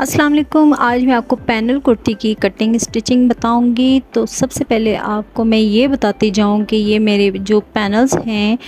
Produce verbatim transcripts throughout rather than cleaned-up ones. अस्सलाम वालेकुम। आज मैं आपको पैनल कुर्ती की कटिंग स्टिचिंग बताऊंगी। तो सबसे पहले आपको मैं ये बताती जाऊं कि ये मेरे जो पैनल्स हैं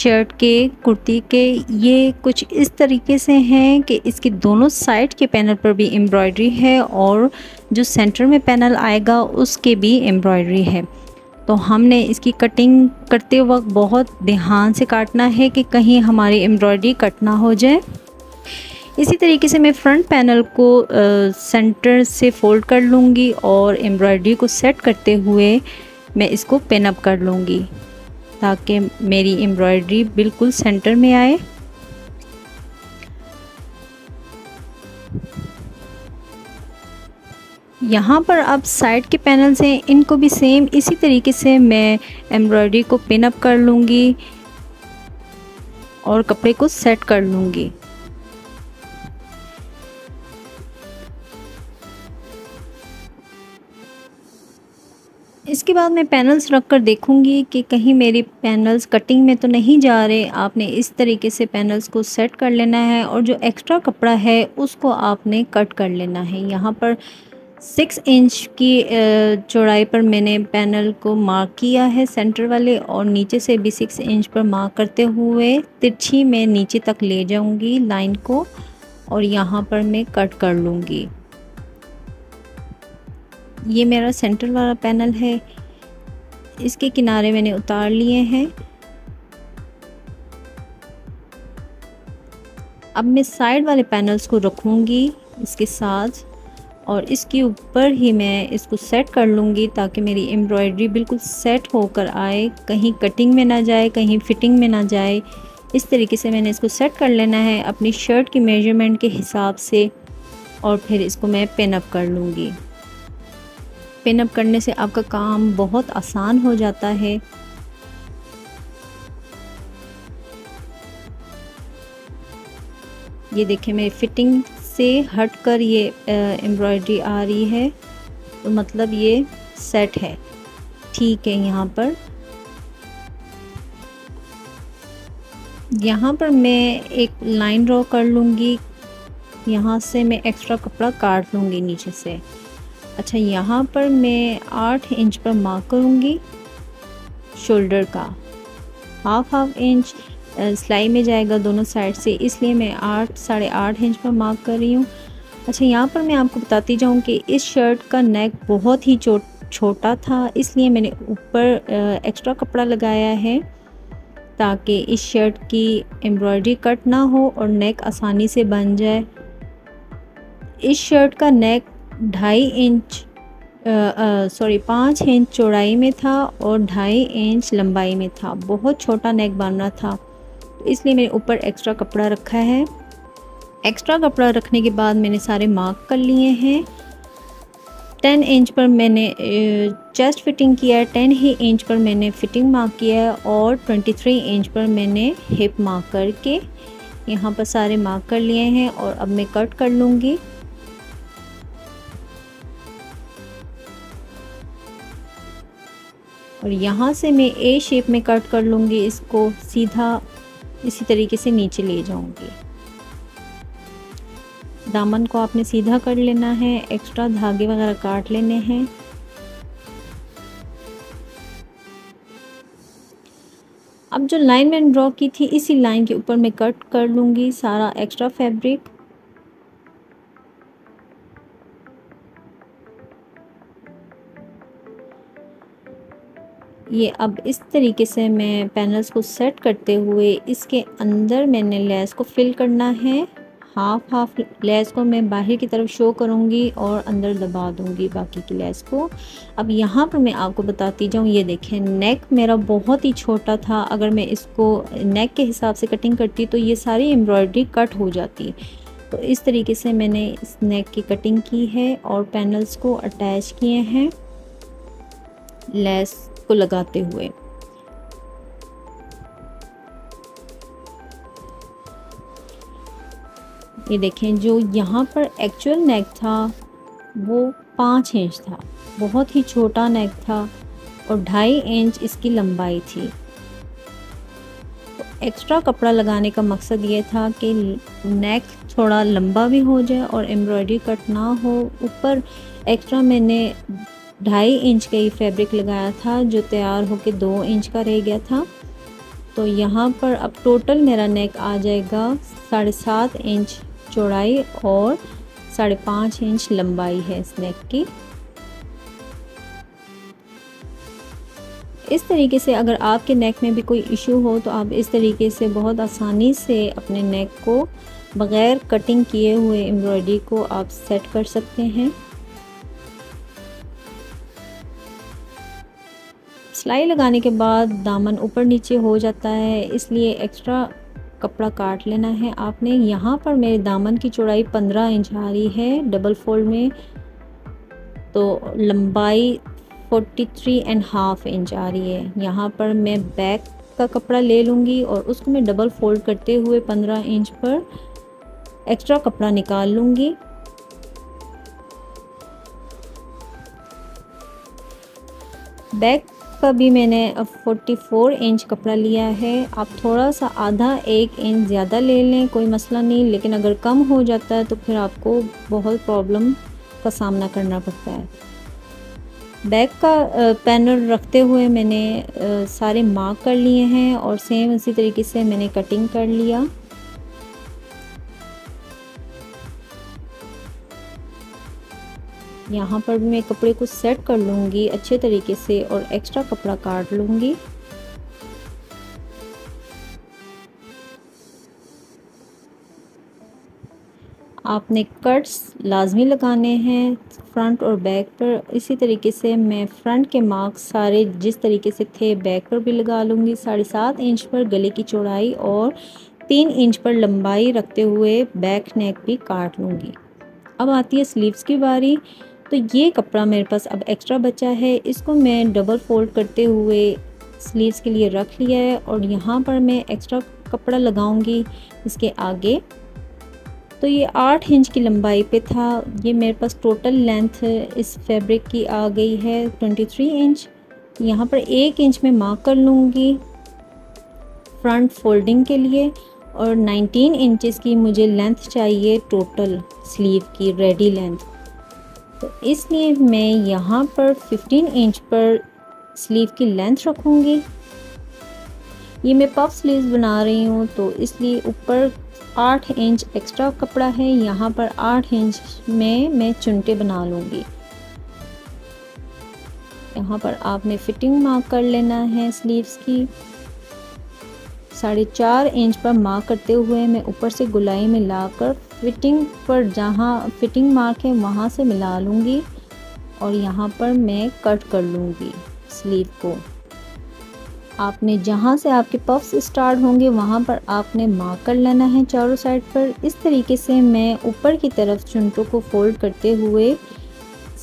शर्ट के कुर्ती के, ये कुछ इस तरीके से हैं कि इसके दोनों साइड के पैनल पर भी एम्ब्रॉयडरी है और जो सेंटर में पैनल आएगा उसके भी एम्ब्रॉयडरी है। तो हमने इसकी कटिंग करते वक्त बहुत ध्यान से काटना है कि कहीं हमारी एम्ब्रॉयडरी कट ना हो जाए। इसी तरीके से मैं फ्रंट पैनल को आ, सेंटर से फोल्ड कर लूँगी और एम्ब्रॉयडरी को सेट करते हुए मैं इसको पिन अप कर लूँगी ताकि मेरी एम्ब्रॉयडरी बिल्कुल सेंटर में आए। यहाँ पर अब साइड के पैनल्स हैं, इनको भी सेम इसी तरीके से मैं एम्ब्रॉयडरी को पिन अप कर लूँगी और कपड़े को सेट कर लूँगी। इसके बाद मैं पैनल्स रख कर देखूँगी कि कहीं मेरे पैनल्स कटिंग में तो नहीं जा रहे। आपने इस तरीके से पैनल्स को सेट कर लेना है और जो एक्स्ट्रा कपड़ा है उसको आपने कट कर लेना है। यहाँ पर सिक्स इंच की चौड़ाई पर मैंने पैनल को मार्क किया है सेंटर वाले, और नीचे से भी सिक्स इंच पर मार्क करते हुए तिरछी मैं नीचे तक ले जाऊँगी लाइन को और यहाँ पर मैं कट कर लूँगी। ये मेरा सेंटर वाला पैनल है, इसके किनारे मैंने उतार लिए हैं। अब मैं साइड वाले पैनल्स को रखूँगी इसके साथ और इसके ऊपर ही मैं इसको सेट कर लूँगी ताकि मेरी एम्ब्रॉयडरी बिल्कुल सेट होकर आए, कहीं कटिंग में ना जाए, कहीं फिटिंग में ना जाए। इस तरीके से मैंने इसको सेट कर लेना है अपनी शर्ट की मेजरमेंट के हिसाब से और फिर इसको मैं पिन अप कर लूँगी। पिन अप करने से आपका काम बहुत आसान हो जाता है। ये देखें, मेरी फिटिंग से हट कर ये एम्ब्रॉयडरी आ रही है तो मतलब ये सेट है, ठीक है। यहाँ पर यहाँ पर मैं एक लाइन ड्रॉ कर लूँगी, यहाँ से मैं एक्स्ट्रा कपड़ा काट लूँगी नीचे से। अच्छा, यहाँ पर मैं आठ इंच पर मार्क करूँगी शोल्डर का, हाफ हाफ इंच सिलाई में जाएगा दोनों साइड से, इसलिए मैं आठ साढ़े आठ इंच पर मार्क कर रही हूँ। अच्छा, यहाँ पर मैं आपको बताती जाऊँ कि इस शर्ट का नेक बहुत ही छोटा था, इसलिए मैंने ऊपर एक्स्ट्रा कपड़ा लगाया है ताकि इस शर्ट की एम्ब्रॉयडरी कट ना हो और नेक आसानी से बन जाए। इस शर्ट का नेक ढाई इंच सॉरी पाँच इंच चौड़ाई में था और ढाई इंच लंबाई में था, बहुत छोटा नेक बनना था तो इसलिए मैंने ऊपर एक्स्ट्रा कपड़ा रखा है। एक्स्ट्रा कपड़ा रखने के बाद मैंने सारे मार्क कर लिए हैं। टेन इंच पर मैंने चेस्ट फिटिंग किया है, टेन ही इंच पर मैंने फिटिंग मार्क किया है और ट्वेंटी थ्री इंच पर मैंने हिप मार्क करके यहाँ पर सारे मार्क कर लिए हैं और अब मैं कट कर लूँगी। और यहाँ से मैं ए शेप में कट कर लूँगी, इसको सीधा इसी तरीके से नीचे ले जाऊँगी। दामन को आपने सीधा कर लेना है, एक्स्ट्रा धागे वगैरह काट लेने हैं। अब जो लाइन मैंने ड्रॉ की थी इसी लाइन के ऊपर मैं कट कर लूँगी सारा एक्स्ट्रा फैब्रिक। ये अब इस तरीके से मैं पैनल्स को सेट करते हुए इसके अंदर मैंने लेस को फिल करना है। हाफ हाफ लेस को मैं बाहर की तरफ शो करूँगी और अंदर दबा दूँगी बाकी की लेस को। अब यहाँ पर मैं आपको बताती जाऊँ, ये देखें नेक मेरा बहुत ही छोटा था, अगर मैं इसको नेक के हिसाब से कटिंग करती तो ये सारी एम्ब्रॉयडरी कट हो जाती। तो इस तरीके से मैंने इस नेक की कटिंग की है और पैनल्स को अटैच किए हैं लेस को लगाते हुए। ये देखें, जो यहाँ पर एक्चुअल नेक था वो पाँच इंच था, बहुत ही छोटा नेक था और ढाई इंच इसकी लंबाई थी। तो एक्स्ट्रा कपड़ा लगाने का मकसद ये था कि नेक थोड़ा लंबा भी हो जाए और एम्ब्रॉयडरी कट ना हो। ऊपर एक्स्ट्रा मैंने ढाई इंच का ही फैब्रिक लगाया था जो तैयार होके दो इंच का रह गया था। तो यहाँ पर अब टोटल मेरा नेक आ जाएगा साढ़े सात इंच चौड़ाई और साढ़े पाँच इंच लंबाई है इस नेक की। इस तरीके से अगर आपके नेक में भी कोई इशू हो तो आप इस तरीके से बहुत आसानी से अपने नेक को बग़ैर कटिंग किए हुए एम्ब्रॉयडरी को आप सेट कर सकते हैं। सिलाई लगाने के बाद दामन ऊपर नीचे हो जाता है, इसलिए एक्स्ट्रा कपड़ा काट लेना है आपने। यहाँ पर मेरे दामन की चौड़ाई पंद्रह इंच आ रही है डबल फोल्ड में, तो लंबाई forty three and half inch आ रही है। यहाँ पर मैं बैक का कपड़ा ले लूँगी और उसको मैं डबल फोल्ड करते हुए पंद्रह इंच पर एक्स्ट्रा कपड़ा निकाल लूँगी। बैक का भी मैंने चौवालीस इंच कपड़ा लिया है। आप थोड़ा सा आधा एक इंच ज़्यादा ले लें, कोई मसला नहीं, लेकिन अगर कम हो जाता है तो फिर आपको बहुत प्रॉब्लम का सामना करना पड़ता है। बैक का पैनल रखते हुए मैंने सारे मार्क कर लिए हैं और सेम इसी तरीके से मैंने कटिंग कर लिया। यहाँ पर भी मैं कपड़े को सेट कर लूँगी अच्छे तरीके से और एक्स्ट्रा कपड़ा काट लूँगी। आपने कट्स लाजमी लगाने हैं फ्रंट और बैक पर। इसी तरीके से मैं फ्रंट के मार्क्स सारे जिस तरीके से थे बैक पर भी लगा लूँगी। साढ़े सात इंच पर गले की चौड़ाई और तीन इंच पर लंबाई रखते हुए बैक नेक भी काट लूँगी। अब आती है स्लीव्स की बारी। तो ये कपड़ा मेरे पास अब एक्स्ट्रा बचा है, इसको मैं डबल फोल्ड करते हुए स्लीव्स के लिए रख लिया है और यहाँ पर मैं एक्स्ट्रा कपड़ा लगाऊंगी इसके आगे। तो ये आठ इंच की लंबाई पे था। ये मेरे पास टोटल लेंथ इस फैब्रिक की आ गई है तेईस इंच। यहाँ पर एक इंच में मार्क कर लूँगी फ्रंट फोल्डिंग के लिए और उन्नीस इंचेस की मुझे लेंथ चाहिए टोटल स्लीव की रेडी लेंथ। तो इसलिए मैं यहाँ पर पंद्रह इंच पर स्लीव की लेंथ रखूँगी। ये मैं पफ स्लीव्स बना रही हूँ तो इसलिए ऊपर आठ इंच एक्स्ट्रा कपड़ा है, यहाँ पर आठ इंच में मैं चुनटे बना लूँगी। यहाँ पर आपने फिटिंग मार्क कर लेना है स्लीव्स की। साढ़े चार इंच पर मार्क करते हुए मैं ऊपर से गुलाई में लाकर फिटिंग पर जहाँ फिटिंग मार्क है वहाँ से मिला लूँगी और यहाँ पर मैं कट कर लूँगी स्लीव को। आपने जहाँ से आपके पफ्स स्टार्ट होंगे वहाँ पर आपने मार्क कर लेना है चारों साइड पर। इस तरीके से मैं ऊपर की तरफ चुनटों को फोल्ड करते हुए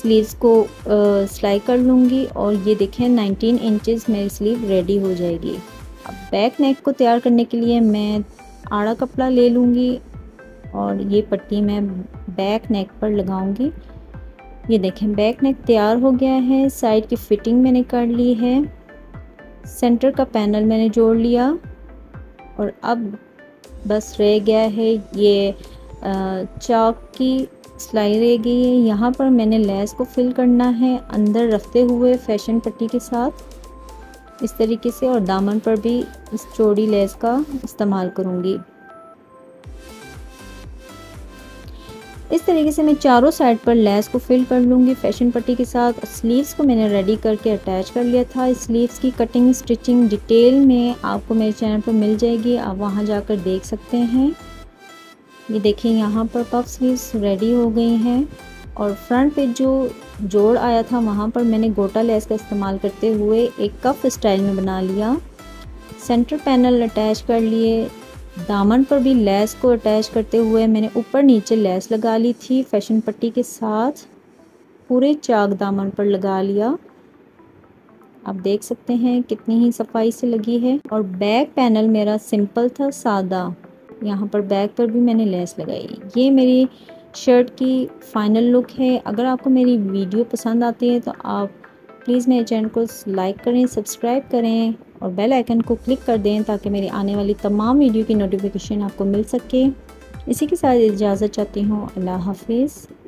स्लीव्स को सिलाई कर लूँगी और ये देखें उन्नीस इंचेस मेरी स्लीव रेडी हो जाएगी। अब बैक नेक को तैयार करने के लिए मैं आड़ा कपड़ा ले लूँगी और ये पट्टी मैं बैक नेक पर लगाऊँगी। ये देखें बैक नेक तैयार हो गया है। साइड की फिटिंग मैंने कर ली है, सेंटर का पैनल मैंने जोड़ लिया और अब बस रह गया है ये चौक की सिलाई रह गई है। यहाँ पर मैंने लेस को फिल करना है अंदर रखते हुए फैशन पट्टी के साथ इस तरीके से और दामन पर भी इस चौड़ी लेस का इस्तेमाल करूँगी। इस तरीके से मैं चारों साइड पर लेस को फिल कर लूँगी फैशन पट्टी के साथ। स्लीव्स को मैंने रेडी करके अटैच कर लिया था। स्लीव्स की कटिंग स्टिचिंग डिटेल में आपको मेरे चैनल पर मिल जाएगी, आप वहाँ जाकर देख सकते हैं। ये देखिए यहाँ पर पफ स्लीव्स रेडी हो गई हैं और फ्रंट पे जो जोड़ आया था वहाँ पर मैंने गोटा लेस का इस्तेमाल करते हुए एक कफ स्टाइल में बना लिया। सेंटर पैनल अटैच कर लिए। दामन पर भी लेस को अटैच करते हुए मैंने ऊपर नीचे लेस लगा ली थी फैशन पट्टी के साथ, पूरे चाक दामन पर लगा लिया। आप देख सकते हैं कितनी ही सफाई से लगी है। और बैक पैनल मेरा सिंपल था, सादा। यहाँ पर बैक पर भी मैंने लेस लगाई। ये मेरी शर्ट की फ़ाइनल लुक है। अगर आपको मेरी वीडियो पसंद आती है तो आप प्लीज़ मेरे चैनल को लाइक करें, सब्सक्राइब करें और बेल आइकन को क्लिक कर दें ताकि मेरी आने वाली तमाम वीडियो की नोटिफिकेशन आपको मिल सके। इसी के साथ इजाज़त चाहती हूँ। अल्लाह हाफिज़।